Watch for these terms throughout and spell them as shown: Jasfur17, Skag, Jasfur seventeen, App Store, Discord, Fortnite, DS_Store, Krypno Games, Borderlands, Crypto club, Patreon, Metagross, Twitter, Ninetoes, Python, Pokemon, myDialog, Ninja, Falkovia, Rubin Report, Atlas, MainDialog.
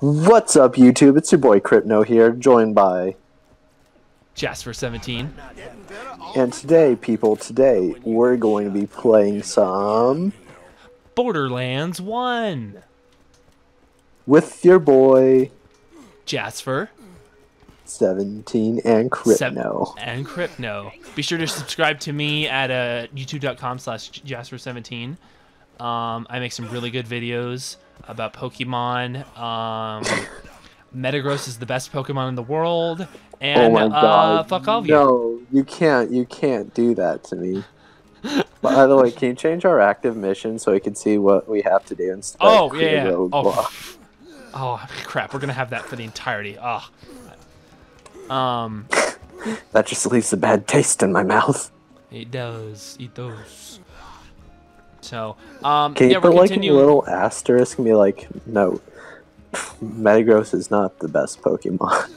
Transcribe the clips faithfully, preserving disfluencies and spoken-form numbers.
What's up, YouTube? It's your boy Krypno here, joined by Jasfur seventeen. And today, people, today we're going to be playing some Borderlands one with your boy Jasfur seventeen and Krypno. And Krypno. Be sure to subscribe to me at uh, youtube dot com slash Jasfur seventeen. Um, I make some really good videos about Pokemon. Um, Metagross is the best Pokemon in the world, and oh uh, Falkovia. No, you can't, you can't do that to me. By the way, can you change our active mission so we can see what we have to do instead? Oh yeah. Oh, oh, oh crap, we're gonna have that for the entirety. Ah. Oh. Um. That just leaves a bad taste in my mouth. It does. It does. So, um, can you yeah, put like a little asterisk and be like, no, Metagross is not the best Pokemon.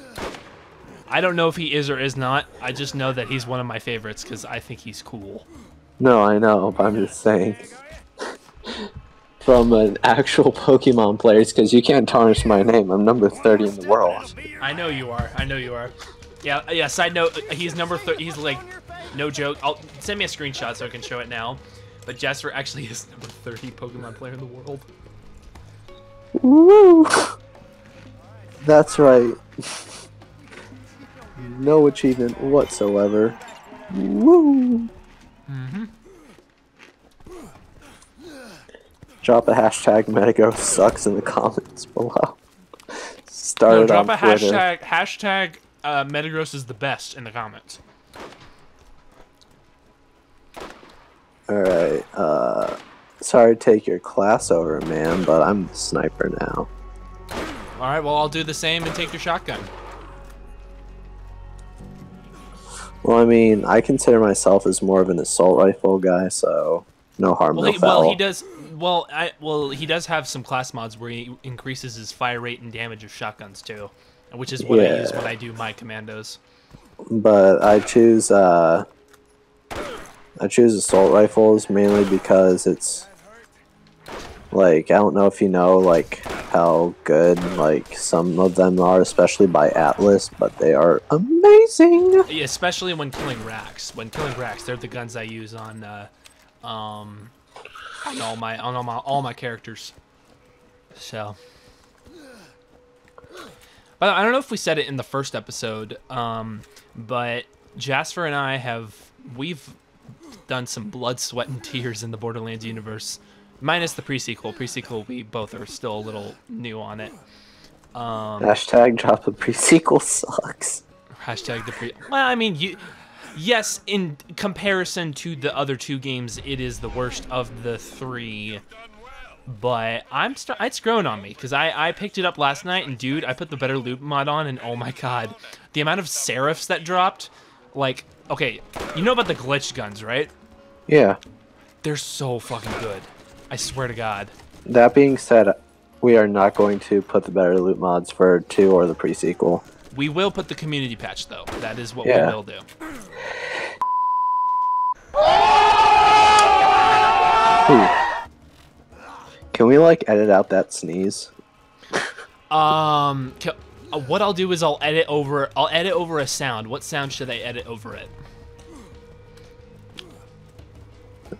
I don't know if he is or is not. I just know that he's one of my favorites because I think he's cool. No, I know, but I'm just saying. From an actual Pokemon player, because you can't tarnish my name. I'm number thirty in the world. I know you are. I know you are. Yeah, yeah, side note, he's number thirty. He's like, no joke. I'll send me a screenshot so I can show it now. But Jasfur actually is number thirty Pokemon player in the world. Woo! That's right. No achievement whatsoever. Woo! Mm-hmm. Drop a hashtag Metagross sucks in the comments below. Start no, it drop on a Twitter. hashtag hashtag uh, Metagross is the best in the comments. Alright, uh, sorry to take your class over, man, but I'm the sniper now. Alright, well, I'll do the same and take your shotgun. Well, I mean, I consider myself as more of an assault rifle guy, so no harm, well, no he, foul. Well, he does, well, I, well, he does have some class mods where he increases his fire rate and damage of shotguns, too, which is what yeah. I use when I do my commandos. But I choose, uh... I choose assault rifles mainly because it's like, I don't know if you know like how good like some of them are, especially by Atlas, but they are amazing. Yeah, especially when killing racks. When killing racks, they're the guns I use on uh, um on all my on all my all my characters. So, but I don't know if we said it in the first episode, um, but Jasfur and I have we've. done some blood, sweat, and tears in the Borderlands universe, minus the pre-sequel. Pre-sequel, we both are still a little new on it. Um, hashtag drop a pre-sequel sucks. Hashtag the pre. Well, I mean, you. Yes, in comparison to the other two games, it is the worst of the three. But I'm st it's grown on me because I I picked it up last night and dude, I put the better loot mod on and oh my god, the amount of serifs that dropped, like. Okay, you know about the glitch guns, right? Yeah. They're so fucking good. I swear to God. That being said, we are not going to put the better loot mods for two or the pre-sequel. We will put the community patch, though. That is what yeah. we will do. Can we, like, edit out that sneeze? um... Can What I'll do is I'll edit over. I'll edit over a sound. What sound should I edit over it?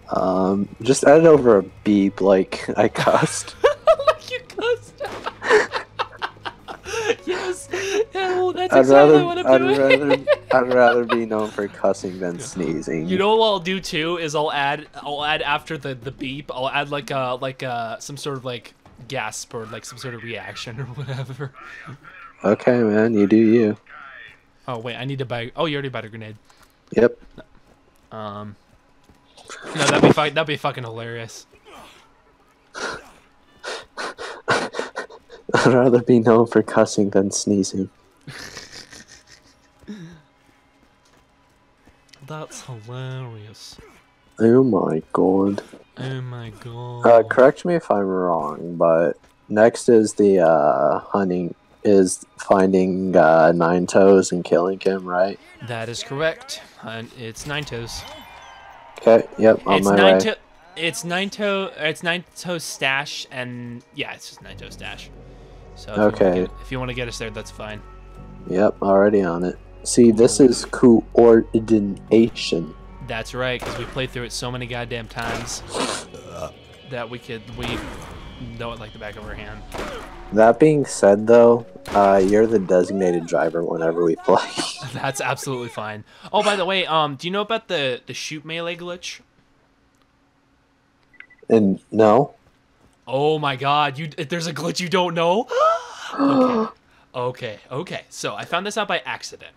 Um, just edit over a beep, like I cussed. Like you cussed. Yes. Yeah, well, that's I'd exactly rather, what I'm I'd doing. Rather, I'd rather be known for cussing than sneezing. You know what I'll do too is I'll add. I'll add after the the beep. I'll add like a like a some sort of like gasp or like some sort of reaction or whatever. Okay, man, you do you. Oh, wait, I need to buy... Oh, you already bought a grenade. Yep. Um... No, that'd be, fu that'd be fucking hilarious. I'd rather be known for cussing than sneezing. That's hilarious. Oh my god. Oh my god. Uh, correct me if I'm wrong, but next is the, uh, hunting... is finding uh, Ninetoes and killing him, right? That is correct. Uh, it's Ninetoes. Okay, yep, on it's my nine way. It's Ninetoes, it's Ninetoes stash, and yeah, it's just Ninetoes stash. So if okay. You get, if you want to get us there, that's fine. Yep, already on it. See, this is coordination. That's right, because we played through it so many goddamn times that we could we know it like the back of our hand. That being said, though, uh, you're the designated driver whenever we play. That's absolutely fine. Oh, by the way, um, do you know about the the shoot melee glitch? And no. Oh my God! You there's a glitch you don't know. Okay. Okay, okay. So I found this out by accident,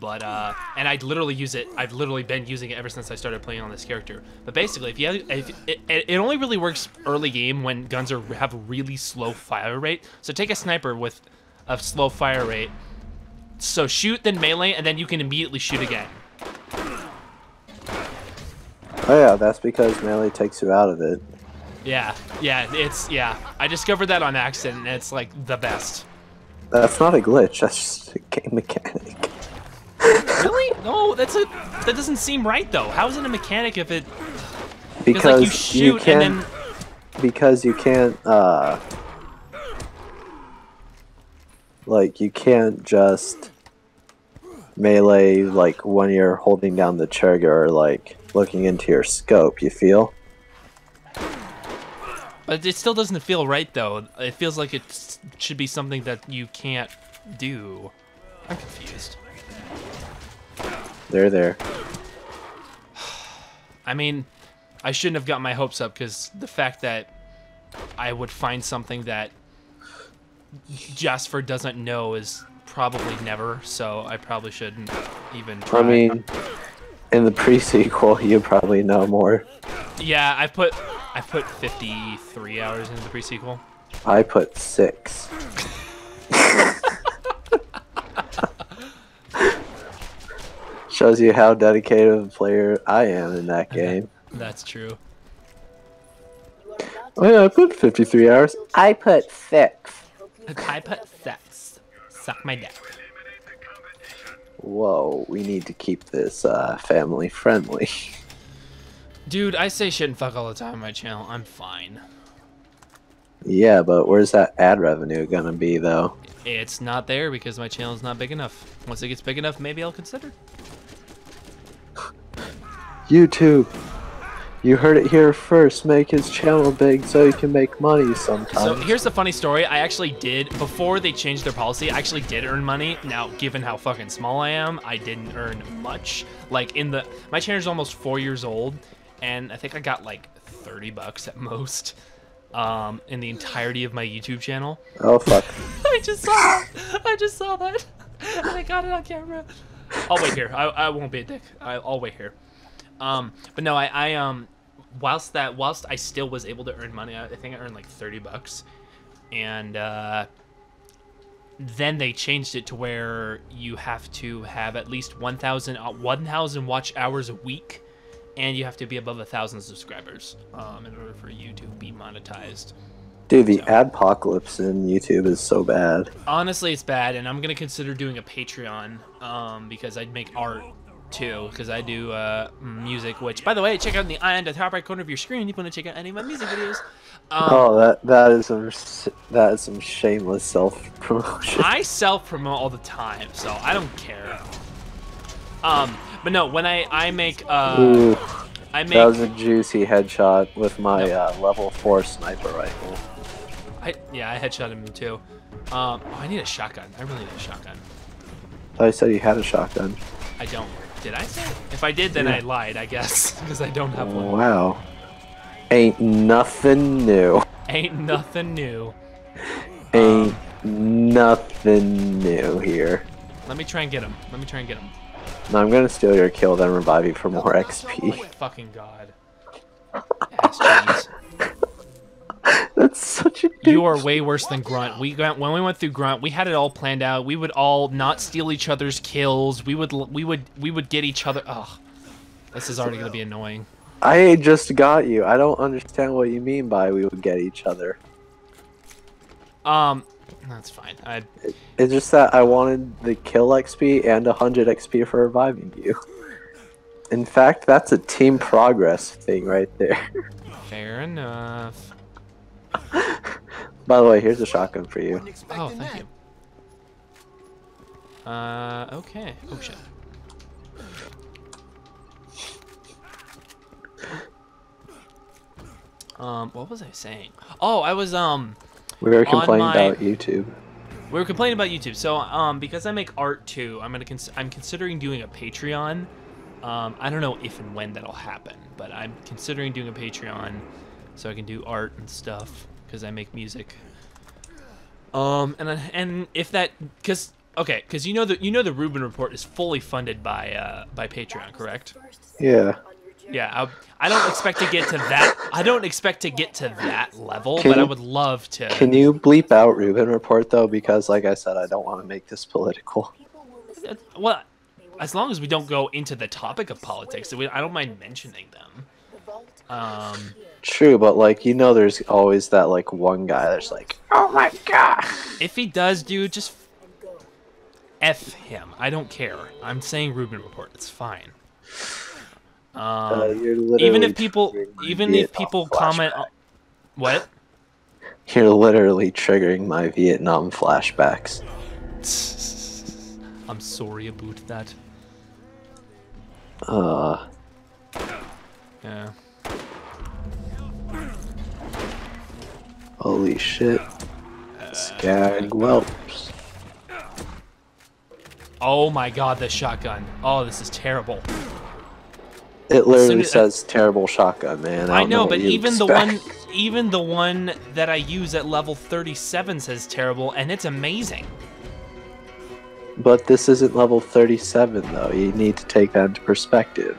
but uh, and I literally use it. I've literally been using it ever since I started playing on this character. But basically, if you have, if, it, it only really works early game when guns are have a really slow fire rate. So take a sniper with a slow fire rate. So shoot, then melee, and then you can immediately shoot again. Oh yeah, that's because melee takes you out of it. Yeah, yeah, it's yeah. I discovered that on accident, and it's like the best. That's not a glitch, that's just a game mechanic. Really? No, that's a, that doesn't seem right though. How is it a mechanic if it... Because like, you, shoot you can't... And then... Because you can't, uh... Like, you can't just... melee, like, when you're holding down the trigger or, like, looking into your scope, you feel? But it still doesn't feel right, though. It feels like it should be something that you can't do. I'm confused. There, there. I mean, I shouldn't have gotten my hopes up, because the fact that I would find something that Jasfur doesn't know is probably never, so I probably shouldn't even try. I mean, in the pre-sequel, you probably know more. Yeah, I put... I put fifty-three hours into the pre-sequel. I put six. Shows you how dedicated of a player I am in that game. That's true. Oh yeah, I put fifty-three hours. I put six. I put six. Suck my dick. Whoa, we need to keep this uh, family friendly. Dude, I say shit and fuck all the time on my channel. I'm fine. Yeah, but where's that ad revenue gonna be, though? It's not there because my channel's not big enough. Once it gets big enough, maybe I'll consider. YouTube. You heard it here first. Make his channel big so you can make money sometime. So here's the funny story. I actually did, before they changed their policy, I actually did earn money. Now, given how fucking small I am, I didn't earn much. Like, in the... My channel's almost four years old. And I think I got like thirty bucks at most um, in the entirety of my YouTube channel. Oh fuck! I just saw that. I just saw that, and I got it on camera. I'll wait here. I, I won't be a dick. I, I'll wait here. Um, but no, I, I um, whilst that whilst I still was able to earn money, I think I earned like thirty bucks, and uh, then they changed it to where you have to have at least one thousand watch hours a week. And you have to be above a thousand subscribers um, in order for you to be monetized. Dude, the so. adpocalypse in YouTube is so bad. Honestly, it's bad, and I'm gonna consider doing a Patreon um, because I'd make art too. Because I do uh, music, which, by the way, check out the eye on the top right corner of your screen if you want to check out any of my music videos. Um, oh, that that is some that is some shameless self promotion. I self promote all the time, so I don't care. Um. But no, when I I make uh, Ooh, I make that was a juicy headshot with my no. uh, level four sniper rifle. I yeah, I headshotted him too. Um, oh, I need a shotgun. I really need a shotgun. I said you had a shotgun. I don't. Did I say? If I did, then yeah. I lied, I guess, because I don't have one. Wow. Ain't nothing new. Ain't nothing new. Ain't um, nothing new here. Let me try and get him. Let me try and get him. No, I'm gonna steal your kill, then revive you for more X P. Fucking god. Ass cheese. That's such a. You are way worse than Grunt. We got, when we went through Grunt, we had it all planned out. We would all not steal each other's kills. We would we would we would get each other. Ugh, this is already gonna be annoying. I just got you. I don't understand what you mean by we would get each other. Um. That's fine. I... It's just that I wanted the kill X P and one hundred X P for reviving you. In fact, that's a team progress thing right there. Fair enough. By the way, here's a shotgun for you. Oh, thank that. you. Uh, okay. Oh shit. Um, what was I saying? Oh, I was um. We were complaining my... about YouTube. We were complaining about YouTube. So um, because I make art too, I'm gonna cons I'm considering doing a Patreon. Um, I don't know if and when that'll happen, but I'm considering doing a Patreon so I can do art and stuff because I make music. Um, and I, and if that, cause okay, cause you know the you know the Rubin Report is fully funded by uh by Patreon, correct? Yeah. Yeah, I, I don't expect to get to that. I don't expect to get to that level, can, but I would love to. Can you bleep out Rubin Report though? Because, like I said, I don't want to make this political. Well, as long as we don't go into the topic of politics, I don't mind mentioning them. Um, True, but like you know, there's always that like one guy that's like, "Oh my god!" If he does, dude, just F him. I don't care. I'm saying Rubin Report. It's fine. Um, uh, even if people, even if people comment, on, what? You're literally triggering my Vietnam flashbacks. I'm sorry about that. Uh. Yeah. Holy shit! Uh, Skag whelps. Oh my god, this shotgun! Oh, this is terrible. It literally so, says uh, terrible shotgun, man. I, I know, know but even expect. the one, even the one that I use at level thirty-seven says terrible, and it's amazing. But this isn't level thirty-seven, though. You need to take that into perspective.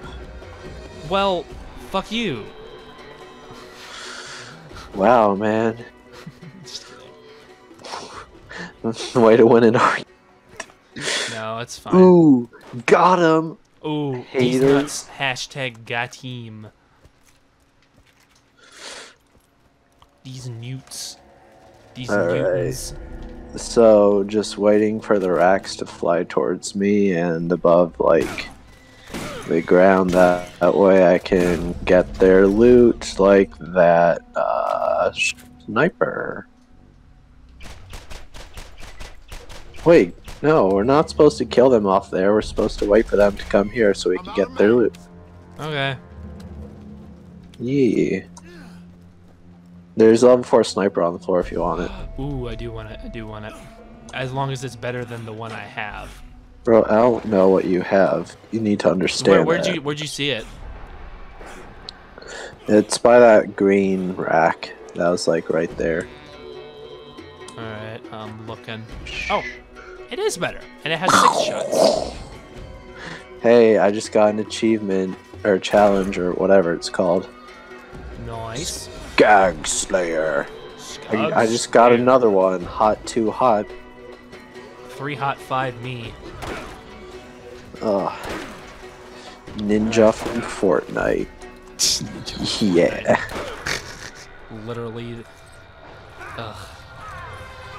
Well, fuck you. Wow, man. Just kidding. Way to win an argument. No, it's fine. Ooh, got him. Oh, he's nuts. Hashtag got him. These newts. These All newtons. Right. So, just waiting for the racks to fly towards me and above, like, the ground. That, that way I can get their loot like that uh, sniper. Wait. No, we're not supposed to kill them off there. We're supposed to wait for them to come here so we can get their loot. Okay. Yeah. There's level four sniper on the floor if you want it. Ooh, I do want it. I do want it. As long as it's better than the one I have. Bro, I don't know what you have. You need to understand. Where, where'd that. you Where'd you see it? It's by that green rack. That was like right there. All right, I'm looking. Oh. It is better, and it has six shots. Hey, I just got an achievement, or challenge, or whatever it's called. Nice. Skag Slayer. Skag I, I just got Slayer. another one. Hot, two hot. Three hot, five me. Ugh. Ninja from Fortnite. Ninja yeah. Fortnite. Literally. Ugh.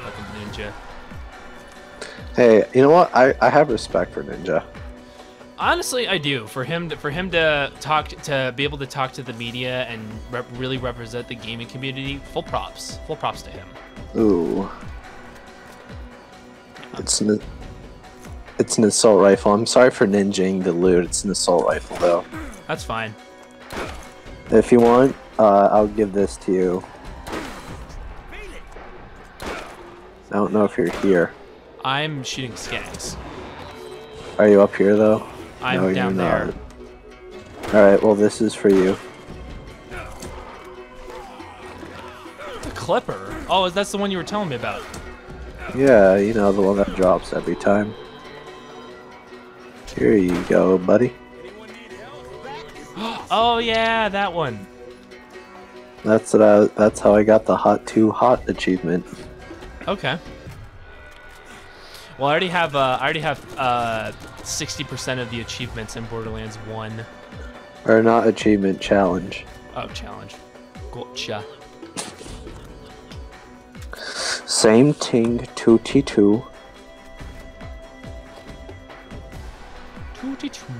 Fucking ninja. Hey, you know what? I, I have respect for Ninja. Honestly, I do. For him to for him to talk to be able to talk to the media and rep, really represent the gaming community, full props. Full props to him. Ooh. It's an It's an assault rifle. I'm sorry for ninjing the loot. It's an assault rifle though. That's fine. If you want, uh, I'll give this to you. I don't know if you're here. I'm shooting skags. Are you up here though? I'm no, down there. Alright, well this is for you. The clipper? Oh, is that the one you were telling me about? Yeah, you know, the one that drops every time. Here you go, buddy. Oh yeah, that one. That's what I, that's how I got the hot two hot achievement. Okay. Well, I already have uh, I already have sixty percent uh, of the achievements in Borderlands one. Or not achievement, challenge. Oh, challenge. Gotcha. Same ting, two T two. two T two.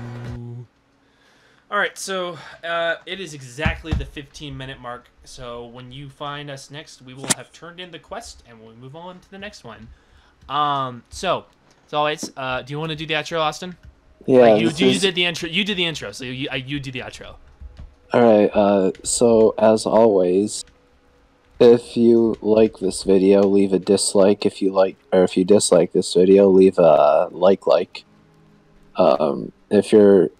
All right, so uh, it is exactly the fifteen minute mark. So when you find us next, we will have turned in the quest and we'll move on to the next one. Um, so, as always, uh, do you want to do the outro, Austin? Yeah. Like you, you, is... did the intro, you did the intro, so you, you do the outro. All right, uh, so as always, if you like this video, leave a dislike. If you like, or if you dislike this video, leave a like, like. Um, if you're...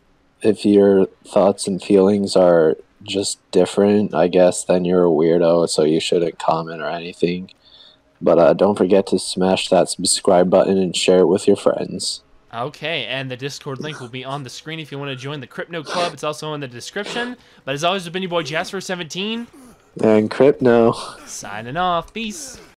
If your thoughts and feelings are just different, I guess, then you're a weirdo, so you shouldn't comment or anything. But uh, don't forget to smash that subscribe button and share it with your friends. Okay, and the Discord link will be on the screen if you want to join the Crypto Club. It's also in the description. But as always, it's been your boy Jasfur seventeen. And Crypno. Signing off. Peace.